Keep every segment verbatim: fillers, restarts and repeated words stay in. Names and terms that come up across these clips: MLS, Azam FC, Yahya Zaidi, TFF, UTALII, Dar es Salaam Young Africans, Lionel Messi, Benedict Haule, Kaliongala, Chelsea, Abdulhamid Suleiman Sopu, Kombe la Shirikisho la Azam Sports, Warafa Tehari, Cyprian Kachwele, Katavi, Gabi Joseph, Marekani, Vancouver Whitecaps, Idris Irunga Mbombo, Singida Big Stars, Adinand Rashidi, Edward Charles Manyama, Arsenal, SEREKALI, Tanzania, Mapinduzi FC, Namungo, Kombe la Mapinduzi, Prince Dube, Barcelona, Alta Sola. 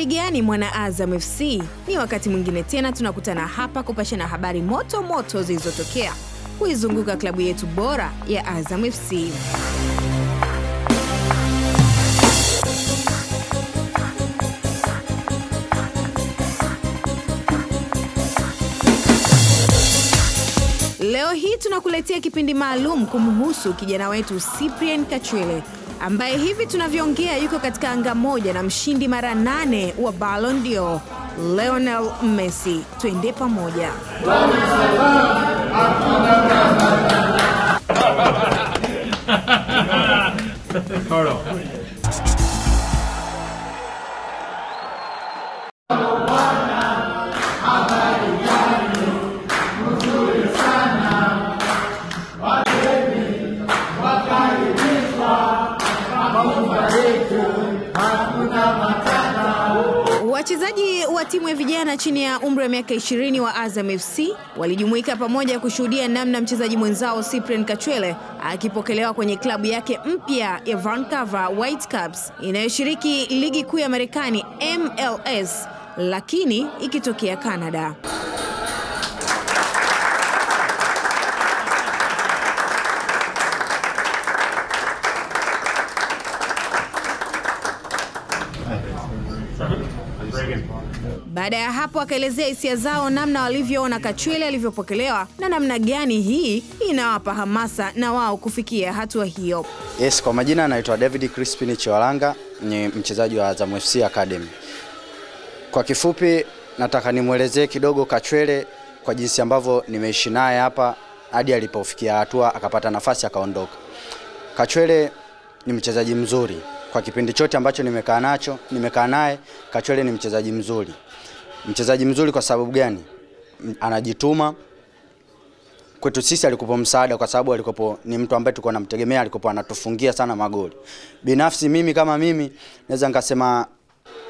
Habari gani mwana Azam F C? Ni wakati mwingine tena tunakutana hapa kupashana habari moto moto zilizotokea kuizunguka klabu yetu bora ya Azam F C. Leo hii tunakuletea kipindi maalum kumhusu kijana wetu Cyprian Kachwele, ambaye hivi tunavyoongea yuko katika anga moja na mshindi mara nane wa Ballon d'Or, Lionel Messi. Tuende pamoja. Wachezaji wa timu ya vijana chini ya umri wa miaka ishirini wa Azam F C walijumuika pamoja kushuhudia namna mchezaji mwenzao Cyprian Kachwele akipokelewa kwenye klabu yake mpya ya Vancouver Whitecaps inayoshiriki ligi kuu ya Marekani M L S, lakini ikitokea Canada. Baada ya hapo akaelezea hisia zao, namna walivyoona Kachwele alivyopokelewa na namna gani hii inawapa hamasa na wao kufikia hatua hiyo. Yes, kwa majina naitwa David Crispin Chiwalanga, ni mchezaji wa Azam F C Academy. Kwa kifupi nataka nimuelezee kidogo Kachwele kwa jinsi ambavyo nimeishi naye hapa hadi alipofikia hatua akapata nafasi akaondoka. Kachwele ni mchezaji mzuri. Kwa kipindi chote ambacho nimekaa nacho, nimekaa naye, Kachwele ni mchezaji mzuri. Mchezaji mzuri kwa sababu gani? Anajituma. Kwetu sisi alikuwa msaada kwa sababu alikuwa ni mtu ambaye tulikuwa tunamtegemea, alikuwa anatufungia sana magoli. Binafsi mimi kama mimi naweza nikasema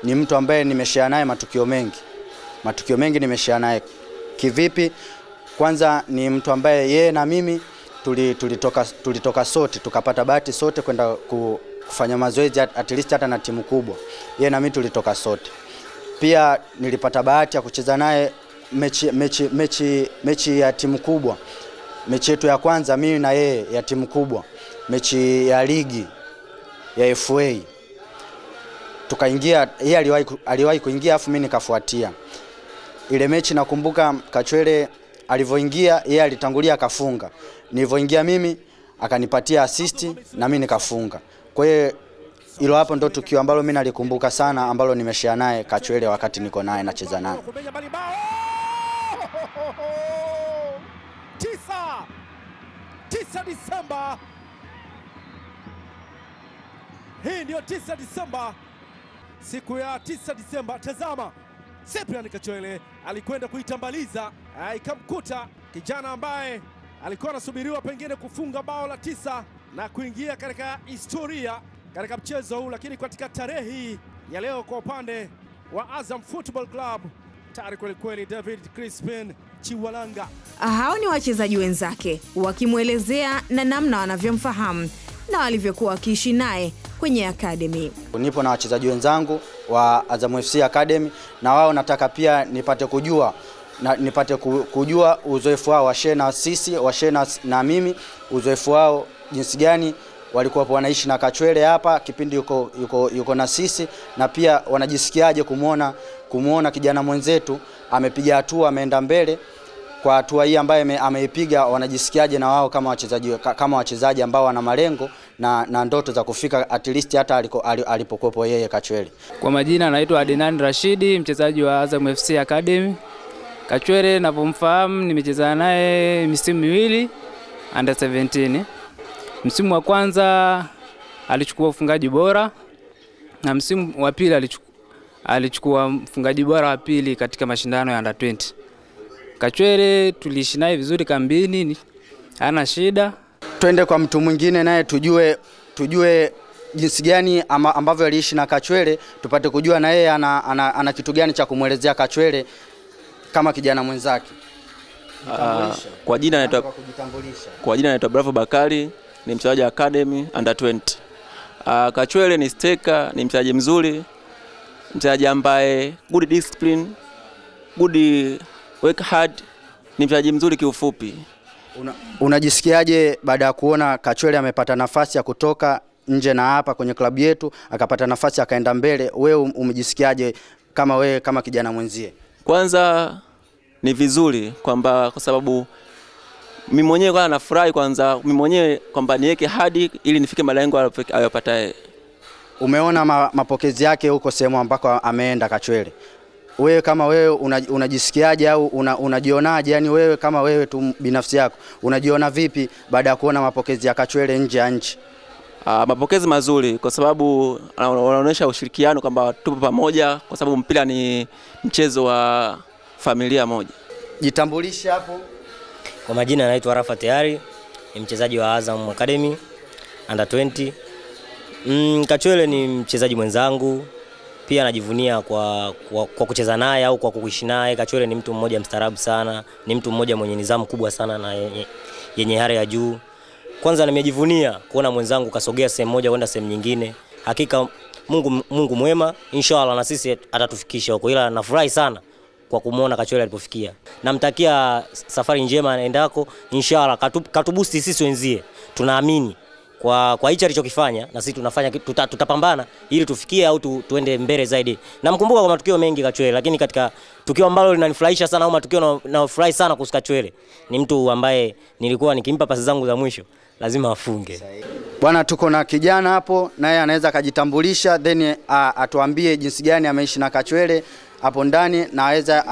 ni mtu ambaye nimeshare naye matukio mengi. Matukio mengi nimeshare naye. Kivipi? Kwanza ni mtu ambaye yeye na mimi tuli tulitoka tulitoka sote, tukapata bahati sote kwenda ku kufanya mazoezi at least hata na timu kubwa. Yeye na mimi tulitoka sote. Pia nilipata bahati ya kucheza naye mechi mechi mechi mechi ya timu kubwa. Mechi yetu ya kwanza mimi na yeye ya timu kubwa, mechi ya ligi ya F A. Tukaingia, yeye aliwahi aliwahi kuingia afu mimi nikafuatia. Ile mechi nakumbuka Kachwele alivyoingia, yeye alitangulia akafunga. Nilipoingia mimi akanipatia assist na mimi nikafunga. Kwa hiyo hilo hapo ndo tukio ambalo mimi nalikumbuka sana, ambalo nimeshare naye Kachwele wakati niko naye nacheza naye. tisa Disemba. Hii ndio tisa Disemba. Siku ya tisa Disemba, tazama, Cyprian Kachwele alikwenda kuitambaliza, ikamkuta kijana ambaye alikuwa anasubiriwa pengine kufunga bao la tisa na kuingia katika historia katika mchezo huu. Lakini katika tarehe hii ya leo kwa upande wa Azam Football Club, tayari kweli kweli David Crispin Chiwalanga. Hao ni wachezaji wenzake wakimuelezea na namna wanavyomfahamu na walivyokuwa wakiishi naye kwenye academy. Nipo na wachezaji wenzangu wa Azam F C Academy, na wao nataka pia nipate kujua na nipate kujua uzoefu wao, washare na sisi, washare na, na mimi uzoefu wao jinsi gani walikuwa wanaishi na Kachwele hapa kipindi yuko yuko yuko na sisi, na pia wanajisikiaje kumuona kumuona kijana mwenzetu amepiga hatua, ameenda mbele kwa hatua hii ambayo ameipiga. Wanajisikiaje na wao kama wachezaji kama wachezaji ambao wana malengo na na ndoto za kufika at least hata alipokuwa yeye Kachwele. Kwa majina naitwa Adinand Rashidi, mchezaji wa Azam F C Academy. Kachwele ninapomfahamu, nimecheza naye misimu miwili under seventeen. Msimu wa kwanza alichukua ufungaji bora, na msimu wa pili alichukua alichukua mfungaji bora wa pili katika mashindano ya under twenty. Kachwele tuliishi naye vizuri kambini, hana shida. Twende kwa mtu mwingine naye tujue tujue jinsi gani ambavyo aliishi na Kachwele, tupate kujua na yeye ana, ana, ana kitu gani cha kumwelezea Kachwele kama kijana mwenzake. Uh, kwa jina anaitwa Kwa jina anaitwa Bravo Bakari, ni mchezaji wa Academy under twenty. Uh, Kachwele ni steka, ni mchezaji mzuri. mchezaji ambaye good discipline, good work hard, ni mchezaji mzuri kiufupi. Unajisikiaje una baada ya kuona Kachwele amepata nafasi ya kutoka nje na hapa kwenye klabu yetu, akapata nafasi akaenda mbele, wewe umejisikiaje kama wewe kama kijana mwenzie? Kwanza ni vizuri kwamba kwa sababu mimi mwenyewe kwa nafurahi kwanza mimi mwenyewe kwamba niweke hadi ili nifike malengo aliyopata. Umeona ma, mapokezi yake huko sehemu ambako ameenda Kachwele. Wewe kama wewe unajisikiaje una au una, unajionaje, yani wewe kama wewe tu binafsi yako unajiona vipi baada ya kuona mapokezi ya Kachwele nje ya nchi? Uh, mapokezi mazuri kwa sababu wanaonyesha ushirikiano kwamba tupo pamoja kwa sababu mpira ni mchezo wa familia moja. Jitambulisha hapo. Kwa majina naitwa Warafa Tehari, ni mchezaji wa Azam Academy under twenty. Mm, Kachwele ni mchezaji mwenzangu, pia najivunia kwa kwa, kwa kucheza naye au kwa kuishi naye. Kachwele ni mtu mmoja mstaarabu sana, ni mtu mmoja mwenye nidhamu kubwa sana na yenye, yenye hali ya juu. Kwanza nimejivunia kuona mwenzangu kasogea sehemu moja kwenda sehemu nyingine. Hakika Mungu Mungu mwema, inshallah na sisi atatufikisha huko, ila nafurahi sana kwa kumuona Kachwele alipofikia. Namtakia safari njema anaendako, inshallah katubusti sisi wenzie. Tunaamini kwa kwa hicho alichokifanya na sisi tunafanya tuta, tutapambana ili tufikie au tu, tuende mbele zaidi. Namkumbuka kwa matukio mengi Kachwele, lakini katika tukio ambalo linanifurahisha sana au matukio nayofurahi sana kuhusu Kachwele, ni mtu ambaye nilikuwa nikimpa pasi zangu za mwisho lazima afunge. Bwana, tuko na kijana hapo naye anaweza kujitambulisha then atuambie jinsi gani ameishi na Kachwele hapo ndani, na aweza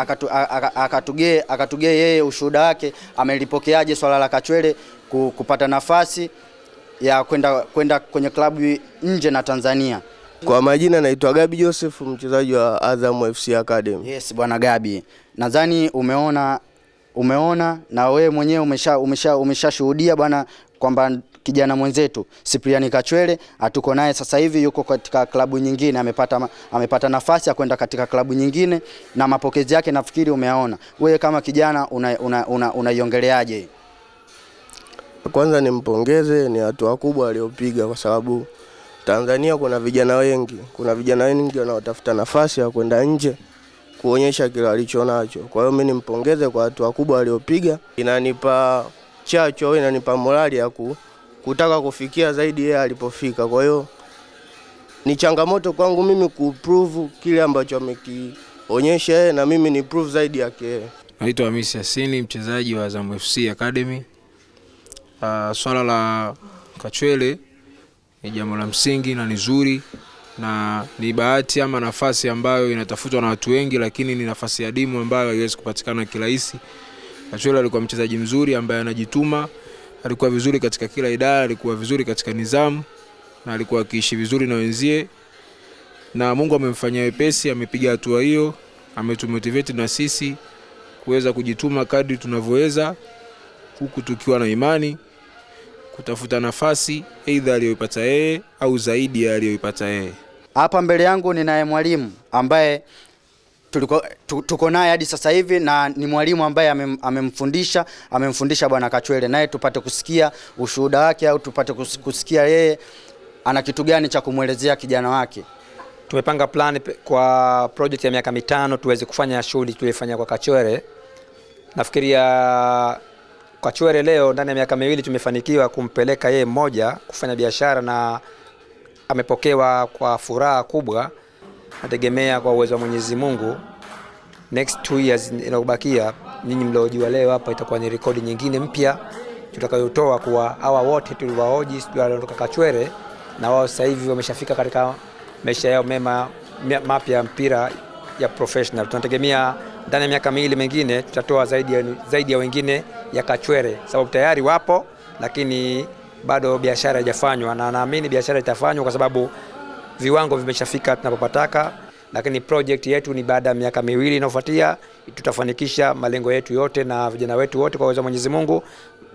akatugee akatugee yeye ushuhuda wake, amelipokeaje swala la Kachwele kupata nafasi ya kwenda kwenda kwenye klabu nje na Tanzania. Kwa majina naitwa Gabi Joseph, mchezaji wa Azam F C Academy. Yes bwana Gabi, nadhani umeona umeona na wewe mwenyewe umesha umesha umeshashuhudia bwana kwamba kijana mwenzetu Cyprian Kachwele atuko naye sasa hivi, yuko katika klabu nyingine, amepata amepata nafasi ya kwenda katika klabu nyingine na mapokezi yake nafikiri umeaona. Wewe kama kijana unaiongeleaje? Una, una, una Kwanza nimpongeze, ni hatua kubwa aliyopiga kwa sababu Tanzania kuna vijana wengi, kuna vijana wengi wanaotafuta nafasi ya kwenda nje kuonyesha kile alichonacho. Kwa hiyo mimi nimpongeze kwa hatua kubwa aliyopiga. Inanipa chacho, inanipa morali ya ku, kutaka kufikia zaidi yeye alipofika. Kwa hiyo ni changamoto kwangu mimi kuprove kile ambacho amekionyesha yeye na mimi ni prove zaidi yake. Naitwa Hamisi Yasini, mchezaji wa Azam F C Academy. Uh, swala la Kachwele ni jambo la msingi na nzuri na ni bahati ama nafasi ambayo inatafutwa na watu wengi, lakini ni nafasi adimu ambayo haiwezi kupatikana kirahisi. Kachwele alikuwa mchezaji mzuri ambaye anajituma, alikuwa vizuri katika kila idara, alikuwa vizuri katika nidhamu na alikuwa akiishi vizuri na wenzie, na Mungu amemfanyia wepesi, amepiga hatua hiyo, ametumotivate na sisi kuweza kujituma kadri tunavyoweza huku tukiwa na imani kutafuta nafasi aidha aliyoipata yeye au zaidi ya aliyoipata yeye. Hapa mbele yangu ninaye mwalimu ambaye tuliko tuko naye hadi sasa hivi na ni mwalimu ambaye amemfundisha amemfundisha bwana Kachwele, naye tupate kusikia ushuhuda wake au tupate kusikia yeye ana kitu gani cha kumwelezea kijana wake. Tumepanga plan kwa project ya miaka mitano tuweze kufanya shughuli tuliyofanya kwa Kachwele. Nafikiria Kachwele leo ndani ya miaka miwili tumefanikiwa kumpeleka yeye mmoja kufanya biashara na amepokewa kwa furaha kubwa. Nategemea kwa uwezo wa Mwenyezi Mungu next two years inayobakia, ninyi mliojua leo hapa itakuwa ni rekodi nyingine mpya tutakayotoa kwa hawa wote tuliwaoji tuliondoka Kachwele, na wao sasa hivi wameshafika katika maisha yao mema mapya ya mpira ya professional. Tunategemea ndani ya miaka miwili mengine tutatoa zaidi ya, zaidi ya wengine ya Kachwele sababu tayari wapo, lakini bado biashara haijafanywa na naamini biashara itafanywa kwa sababu viwango vimeshafika tunapopataka. Lakini project yetu ni baada ya miaka miwili inayofuatia tutafanikisha malengo yetu yote na vijana wetu wote kwa uwezo wa Mwenyezi Mungu.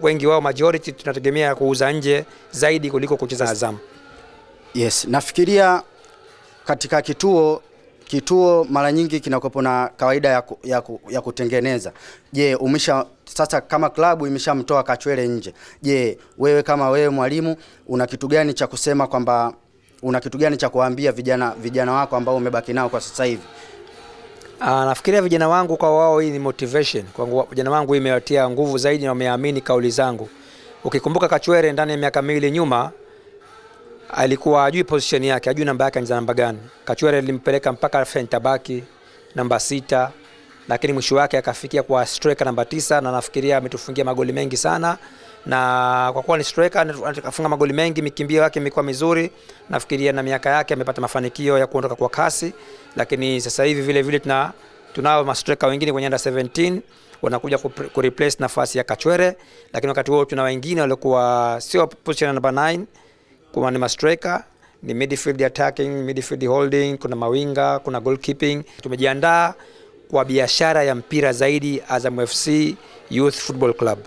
Wengi wao majority tunategemea kuuza nje zaidi kuliko kucheza Azam. Yes, nafikiria katika kituo kituo mara nyingi kinakopo na kawaida ya, ku, ya, ku, ya kutengeneza. Je, umesha sasa kama klabu imeshamtoa Kachwele nje, je wewe kama wewe mwalimu una kitu gani cha kusema kwamba una kitu gani cha kuambia vijana vijana wako ambao umebaki nao kwa sasa hivi? Ah, nafikiria vijana wangu kwa wao hii ni motivation. Kwa vijana wangu imewatia nguvu zaidi na wameamini kauli zangu. Ukikumbuka Kachwele ndani ya miaka miwili nyuma alikuwa hajui position yake, hajui namba yake ni namba gani. Kachwele alimpeleka mpaka center back namba sita, lakini mwisho wake akafikia kwa striker namba tisa, na nafikiria ametufungia magoli mengi sana. Na kwa kuwa ni striker anafunga magoli mengi, mikimbio yake imekuwa mizuri, nafikiria na miaka yake amepata mafanikio ya kuondoka kwa kasi. Lakini sasa hivi vile vile tuna tunao mastreka wengine kwenye under seventeen wanakuja ku replace nafasi ya Kachwele, lakini wakati huo tuna wengine walikuwa sio position namba nane, kwa ni mastreka, ni midfield attacking, midfield holding, kuna mawinga, kuna goalkeeping. Tumejiandaa kwa biashara ya mpira zaidi Azam F C Youth Football Club.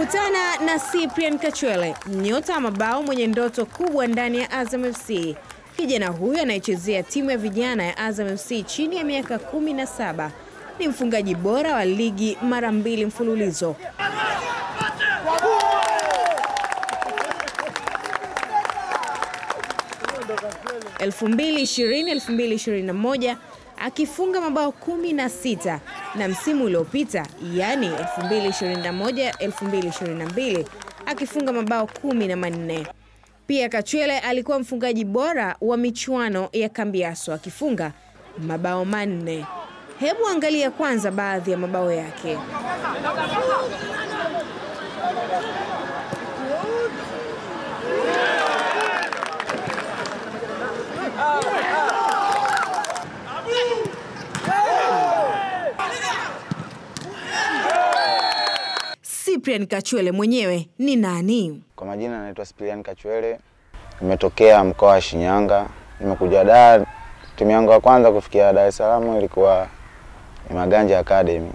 Kutana na Cyprian Kachwele, nyota mabao mwenye ndoto kubwa ndani ya Azam F C. Kijana huyo anayechezea timu ya vijana ya Azam F C chini ya miaka kumi na saba. Ni mfungaji bora wa ligi mara mbili mfululizo. elfu mbili ishirini elfu mbili ishirini na moja akifunga mabao kumi na sita, na msimu uliopita yani elfu mbili ishirini na moja elfu mbili ishirini na mbili akifunga mabao kumi na nne. Pia Kachwele alikuwa mfungaji bora wa michuano ya Kambiaso akifunga mabao manne. Hebu angalia kwanza baadhi ya mabao yake. Cyprian Kachwele mwenyewe ni nani? Kwa majina naitwa Cyprian Kachwele. Nimetokea mkoa wa Shinyanga. Nimekuja Dar. Timu yangu ya kwanza kufikia Dar es Salaam ilikuwa Maganja Academy.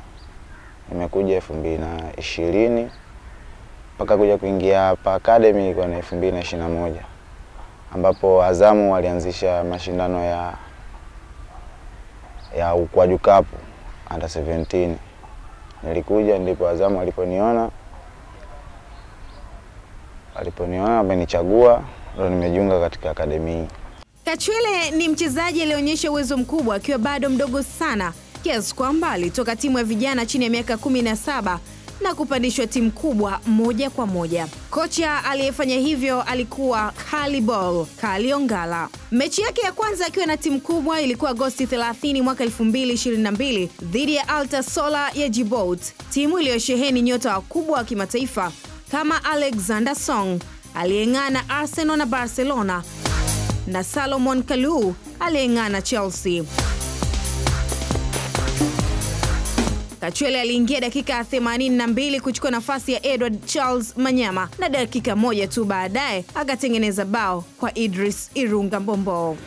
Nimekuja elfu mbili na ishirini mpaka kuja kuingia hapa Academy kwa elfu mbili na ishirini na moja, ambapo Azamu walianzisha mashindano ya ya Ukwaju Cup under seventeen. Nilikuja ndipo Azamu waliponiona. Waliponiona wamenichagua, ndio nimejiunga katika Academy. Kachwele ni mchezaji aliyeonyesha uwezo mkubwa akiwa bado mdogo sana, kiasi kwamba alitoka timu ya vijana chini ya miaka kumi na saba na kupandishwa timu kubwa moja kwa moja. Kocha aliyefanya hivyo alikuwa Kalibol Kaliongala. Mechi yake ya kwanza akiwa na timu kubwa ilikuwa Agosti thelathini mwaka elfu mbili ishirini na mbili dhidi ya Alta Sola ya Djibouti, timu iliyosheheni nyota wakubwa wa kimataifa kama Alexander Song aliyeng'ana Arsenal na Barcelona, na Solomon Kalou aliyeng'ana Chelsea. Kachwele aliingia dakika themanini na mbili kuchukua nafasi ya Edward Charles Manyama, na dakika moja tu baadaye akatengeneza bao kwa Idris Irunga Mbombo.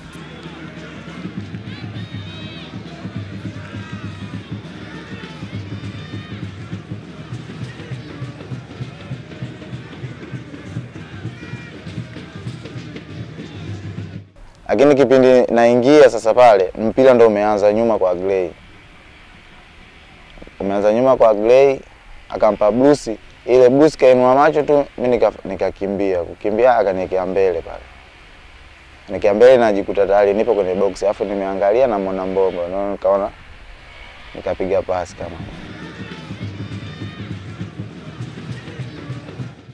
Lakini kipindi naingia sasa pale, mpira ndio umeanza nyuma kwa Gray. Umeanza nyuma kwa Gray, akampa Bruce. Ile Bruce kainua macho tu, mimi nikakimbia. Kukimbia akaniwekea mbele pale. Nikiambia mbele najikuta tayari nipo kwenye box, afu nimeangalia na muona Mbongo. Naona nikaona nikapiga pasi kama.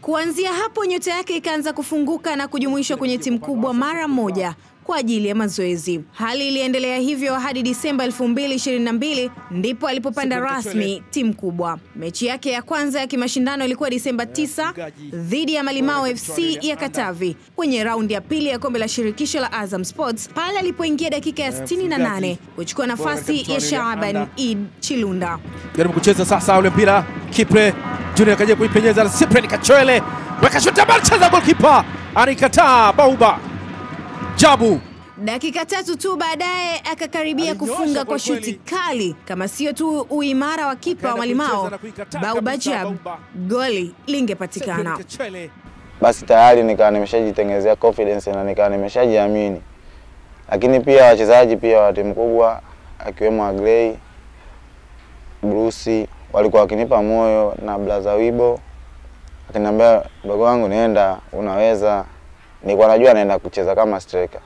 Kuanzia hapo nyota yake ikaanza kufunguka na kujumuishwa kwenye timu kubwa mara moja kwa ajili ya mazoezi. Hali iliendelea hivyo hadi Disemba elfu mbili ishirini na mbili ndipo alipopanda rasmi timu kubwa. Mechi yake ya kwanza ya kimashindano ilikuwa Disemba tisa dhidi ya Malimao F C ya Katavi kwenye raundi ya pili ya Kombe la Shirikisho la Azam Sports, pale alipoingia dakika ya sitini na nane kuchukua nafasi ya Shaaban Eid Chilunda. Jaribu kucheza sasa ule mpira, Kipre Junior kaje kuipenyeza Cyprian Kachwele, weka shot barcha goalkeeper anikataa bauba. Jabu. Dakika tatu tu baadaye akakaribia kufunga kwa shuti kali, kama sio tu uimara wa kipa wa Malimao Bauba Jab, goli lingepatikana. Basi tayari nikawa nimeshajitengenezea confidence na nikawa nimeshajiamini. Lakini pia wachezaji pia wa timu kubwa akiwemo Agrey, Bruce, walikuwa wakinipa moyo na Blaza Wibo. Akiniambia dogo wangu nienda, unaweza. Nilikuwa najua naenda kucheza kama striker.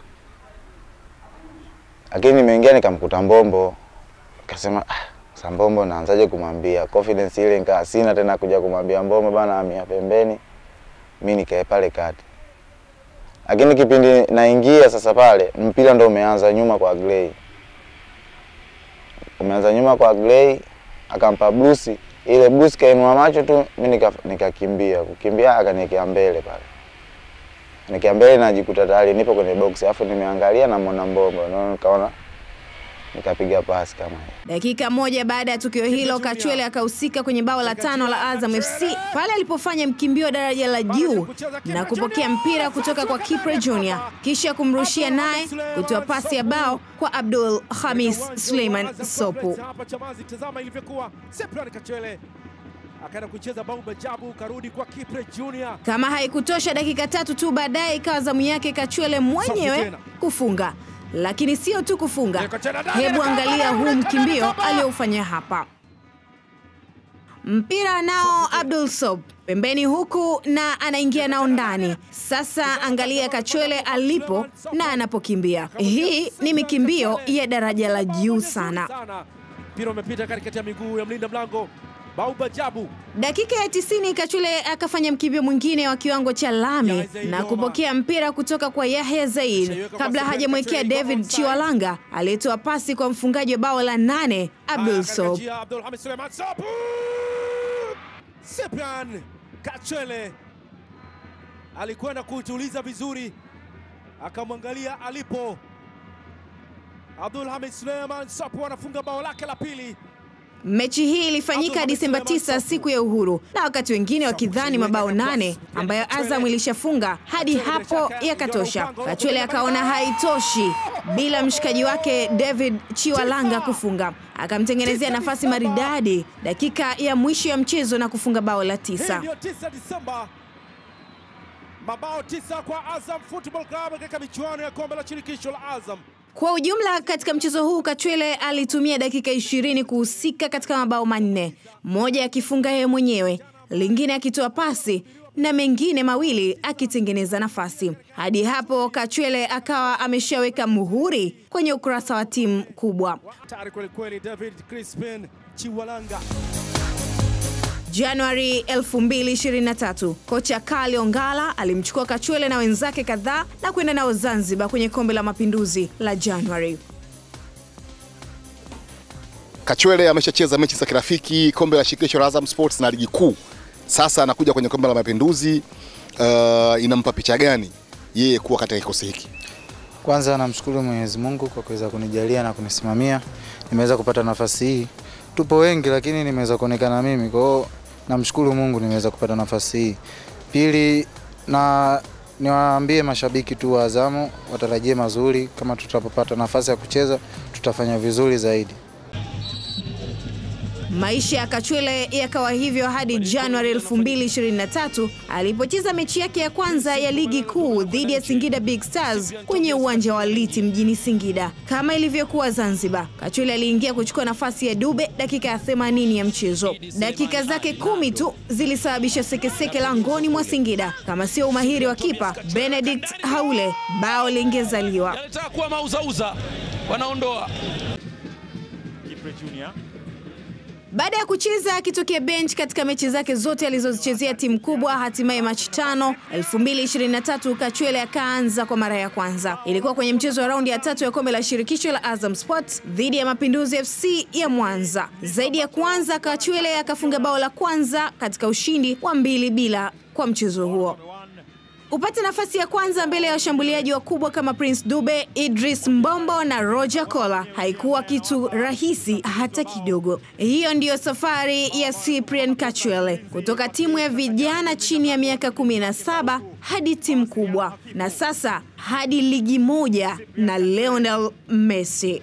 Lakini nimeingia nikamkuta Mbombo. Akasema ah, sasa Mbombo naanzaje kumwambia? Confidence ile nika sina tena kuja kumwambia Mbombo bana amia pembeni. Mimi nikae pale kati. Lakini kipindi naingia sasa pale, mpira ndo umeanza nyuma kwa Agrey. Umeanza nyuma kwa Agrey, akampa Bruce. Ile Bruce kainua macho tu, mimi nikakimbia. Kukimbia akaniwekea mbele pale. Nikiwa mbele najikuta tayari nipo kwenye box, afu nimeangalia na mwana Mbombo, naona nikaona nikapiga pasi kama hiyo. Dakika moja baada ya tukio hilo, Kachwele akahusika kwenye bao la tano la Azam F C pale alipofanya mkimbio wa daraja la juu na kupokea mpira kutoka kwa Kipre Junior, kisha kumrushia naye kutoa pasi ya bao kwa Abdulhamid Suleiman Sopu. Tazama ilivyokuwa Cyprian Kachwele akaenda kucheza bomba jabu karudi kwa Kipre Junior. Kama haikutosha, dakika tatu tu baadaye ikawa zamu yake Kachwele mwenyewe kufunga. Lakini sio tu kufunga. Hebu angalia huu mkimbio aliofanya hapa. Mpira nao Abdul Sob pembeni huku na anaingia nao ndani. Sasa angalia Kachwele alipo na anapokimbia. Hii ni mikimbio ya daraja la juu sana. Mpira umepita katikati ya miguu ya mlinda mlango. Dakika ya tisini Kachwele akafanya mkimbio mwingine wa kiwango cha lami na kupokea mpira kutoka kwa Yahya Zaidi kabla hajamwekea David Chiwalanga aliyetoa pasi kwa mfungaji wa bao la nane Abdul Sob. Cyprian Kachwele alikwenda kutuliza vizuri, akamwangalia alipo Abdulhamid Suleiman Sopu anafunga bao lake la pili. Mechi hii ilifanyika Disemba tisa, siku ya uhuru, na wakati wengine wakidhani mabao nane ambayo Azam ilishafunga hadi hapo yakatosha, Kachwele akaona haitoshi bila mshikaji wake David Chiwalanga kufunga. Akamtengenezea nafasi maridadi dakika ya mwisho ya mchezo na kufunga bao la tisa. tisa Disemba. Mabao tisa kwa Azam Football Club katika michuano ya Kombe la Shirikisho la Azam. Kwa ujumla katika mchezo huu Kachwele alitumia dakika ishirini kuhusika katika mabao manne. Moja akifunga yeye mwenyewe, lingine akitoa pasi na mengine mawili akitengeneza nafasi. Hadi hapo Kachwele akawa ameshaweka muhuri kwenye ukurasa wa timu kubwa. Tayari kweli kweli David Crispin Chiwalanga. Januari elfu mbili ishirini na tatu, kocha Kaliongala alimchukua Kachwele na wenzake kadhaa na kwenda nao Zanzibar kwenye Kombe la Mapinduzi la Januari. Kachwele ameshacheza mechi za kirafiki, Kombe la Shirikisho la Azam Sports na ligi kuu. Sasa anakuja kwenye Kombe la Mapinduzi, uh, inampa picha gani yeye kuwa katika kikosi hiki? Kwanza namshukuru Mwenyezi Mungu kwa kuweza kunijalia na kunisimamia. Nimeweza kupata nafasi hii. Tupo wengi lakini nimeweza kuonekana mimi. Kwa hiyo namshukuru Mungu nimeweza kupata nafasi hii. Pili, na niwaambie mashabiki tu wa Azamu watarajie mazuri. Kama tutapopata nafasi ya kucheza tutafanya vizuri zaidi. Maisha ya Kachwele yakawa hivyo hadi Januari elfu mbili ishirini na tatu alipocheza mechi yake ya kwanza ya ligi kuu dhidi ya Singida Big Stars kwenye uwanja wa Liti mjini Singida. Kama ilivyokuwa Zanzibar, Kachwele aliingia kuchukua nafasi ya Dube dakika ya themanini ya mchezo. Dakika zake kumi tu zilisababisha sekeseke langoni mwa Singida. Kama sio umahiri wa kipa Benedict Haule, bao lingezaliwa. Yalitakuwa mauzauza wanaondoa Kipre Junior. Baada ya kucheza akitokea bench katika mechi zake zote alizozichezea timu kubwa, hatimaye Machi tano elfu mbili ishirini na tatu Kachwele akaanza kwa mara ya kwanza. Ilikuwa kwenye mchezo wa raundi ya tatu ya Kombe la Shirikisho la Azam Sports dhidi ya Mapinduzi F C ya Mwanza. Zaidi ya kwanza Kachwele akafunga bao la kwanza katika ushindi wa mbili bila kwa mchezo huo. Upate nafasi ya kwanza mbele ya washambuliaji wakubwa kama Prince Dube, Idris Mbombo na Roger Kola haikuwa kitu rahisi hata kidogo. Hiyo ndiyo safari ya Cyprian Kachwele kutoka timu ya vijana chini ya miaka kumi na saba hadi timu kubwa, na sasa hadi ligi moja na Lionel Messi.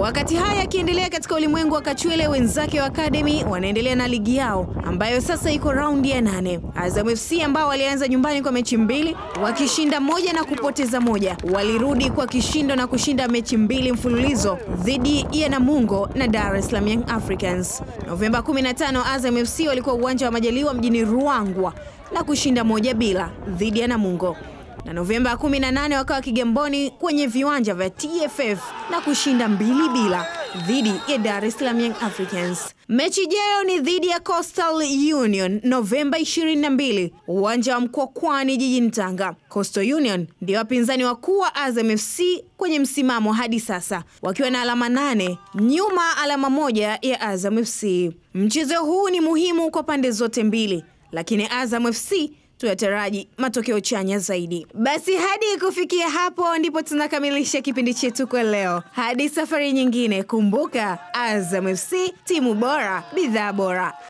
Wakati haya yakiendelea katika ulimwengu wa Kachwele, wenzake wa academy wanaendelea na ligi yao ambayo sasa iko round ya nane. Azam F C ambao walianza nyumbani kwa mechi mbili, wakishinda moja na kupoteza moja, walirudi kwa kishindo na kushinda mechi mbili mfululizo dhidi ya Namungo na Dar es Salaam Young Africans. Novemba kumi na tano Azam F C walikuwa uwanja wa Majaliwa mjini Ruangwa na kushinda moja bila dhidi ya Namungo. Na Novemba kumi na nane wakawa Kigamboni kwenye viwanja vya T F F na kushinda mbili bila dhidi ya Dar es Salaam Young Africans. Mechi ijayo ni dhidi ya Coastal Union Novemba ishirini na mbili uwanja wa Mkwakwani jijini Tanga. Coastal Union ndio wapinzani wakuu wa Azam F C kwenye msimamo hadi sasa, wakiwa na alama nane nyuma alama moja ya Azam F C. Mchezo huu ni muhimu kwa pande zote mbili, lakini Azam F C tunataraji matokeo chanya zaidi. Basi hadi kufikia hapo ndipo tunakamilisha kipindi chetu kwa leo. Hadi safari nyingine, kumbuka Azam F C, timu bora, bidhaa bora.